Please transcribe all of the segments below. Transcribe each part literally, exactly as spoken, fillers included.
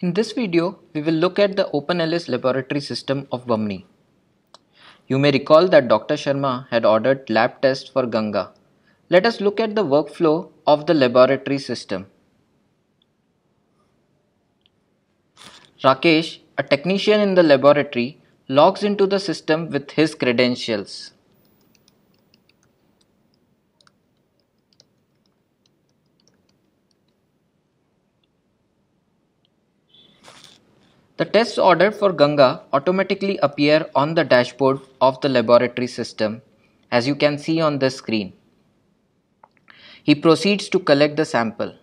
In this video, we will look at the OpenELIS laboratory system of Bahmni. You may recall that Doctor Sharma had ordered lab tests for Ganga. Let us look at the workflow of the laboratory system. Rakesh, a technician in the laboratory, logs into the system with his credentials. The tests ordered for Ganga automatically appear on the dashboard of the laboratory system, as you can see on the screen. He proceeds to collect the sample.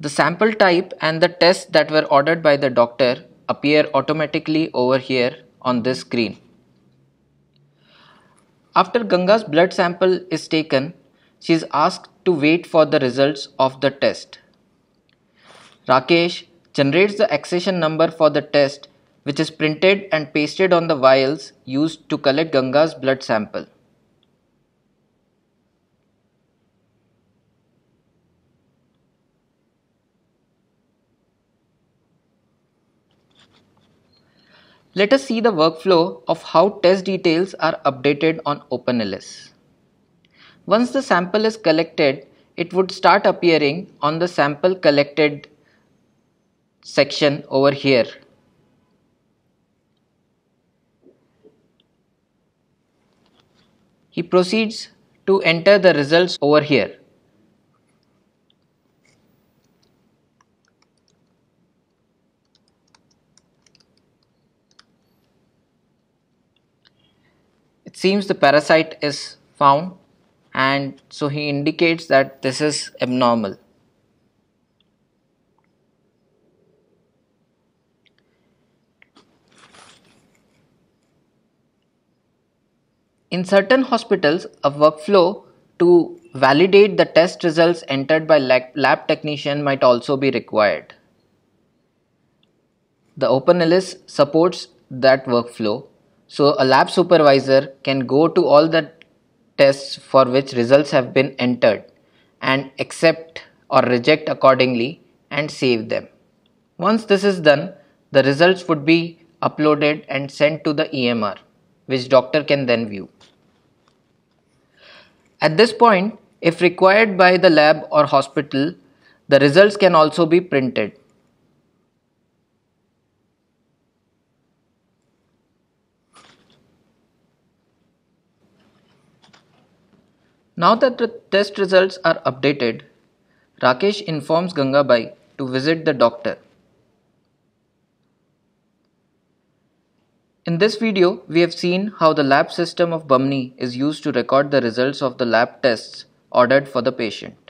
The sample type and the tests that were ordered by the doctor appear automatically over here on this screen. After Ganga's blood sample is taken, she is asked to wait for the results of the test. Rakesh generates the accession number for the test, which is printed and pasted on the vials used to collect Ganga's blood sample. Let us see the workflow of how test details are updated on OpenELIS. Once the sample is collected, it would start appearing on the sample collected section over here. He proceeds to enter the results over here. It seems the parasite is found, and so he indicates that this is abnormal. In certain hospitals, a workflow to validate the test results entered by lab technician might also be required. The OpenELIS supports that workflow, so a lab supervisor can go to all the tests for which results have been entered and accept or reject accordingly and save them. Once this is done, the results would be uploaded and sent to the E M R, which doctor can then view. At this point, if required by the lab or hospital, the results can also be printed. Now that the test results are updated, Rakesh informs Gangabai to visit the doctor. In this video, we have seen how the lab system of Bahmni is used to record the results of the lab tests ordered for the patient.